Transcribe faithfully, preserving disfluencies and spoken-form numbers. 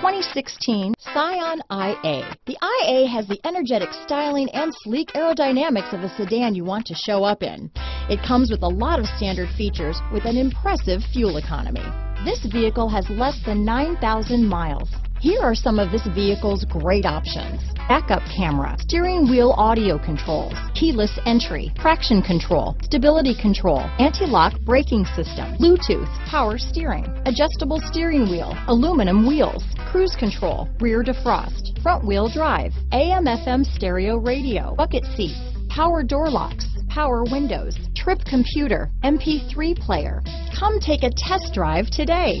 twenty sixteen Scion I A. The I A has the energetic styling and sleek aerodynamics of a sedan you want to show up in. It comes with a lot of standard features with an impressive fuel economy. This vehicle has less than nine thousand miles. Here are some of this vehicle's great options: backup camera, steering wheel audio controls, keyless entry, traction control, stability control, anti-lock braking system, Bluetooth, power steering, adjustable steering wheel, aluminum wheels, cruise control, rear defrost, front wheel drive, A M F M stereo radio, bucket seats, power door locks, power windows, trip computer, M P three player. Come take a test drive today.